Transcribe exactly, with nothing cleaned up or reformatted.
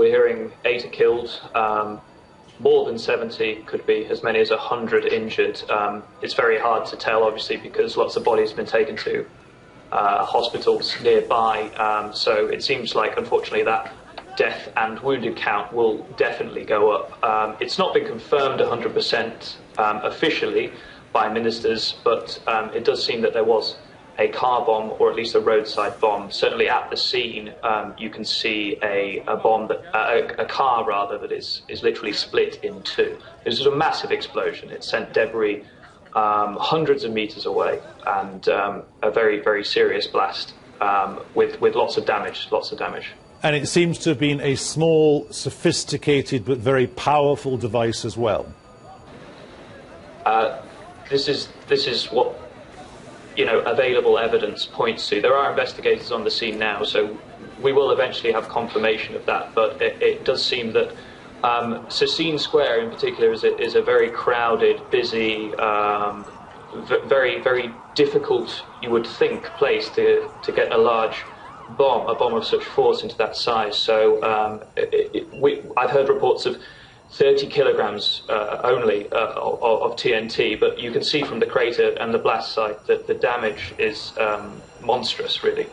we're hearing eight are killed, um, more than seventy, could be as many as one hundred injured. Um, it's very hard to tell, obviously, because lots of bodies have been taken to uh, hospitals nearby. Um, so it seems like, unfortunately, that death and wounded count will definitely go up. Um, it's not been confirmed one hundred percent um, officially by ministers, but um, it does seem that there was a car bomb, or at least a roadside bomb. Certainly at the scene, um, you can see a, a bomb, that, uh, a, a car rather, that is, is literally split in two. It was a massive explosion. It sent debris um, hundreds of meters away, and um, a very, very serious blast um, with, with lots of damage, lots of damage. And it seems to have been a small, sophisticated, but very powerful device as well. Uh, this is, this is what, you know, available evidence points to. There are investigators on the scene now, so we will eventually have confirmation of that, but it, it does seem that um, Sassine Square in particular is a, is a very crowded, busy, um, very, very difficult, you would think, place to, to get a large bomb, a bomb of such force into that size. So um, it, it, we, I've heard reports of thirty kilograms uh, only uh, of, of T N T, but you can see from the crater and the blast site that the damage is um, monstrous, really.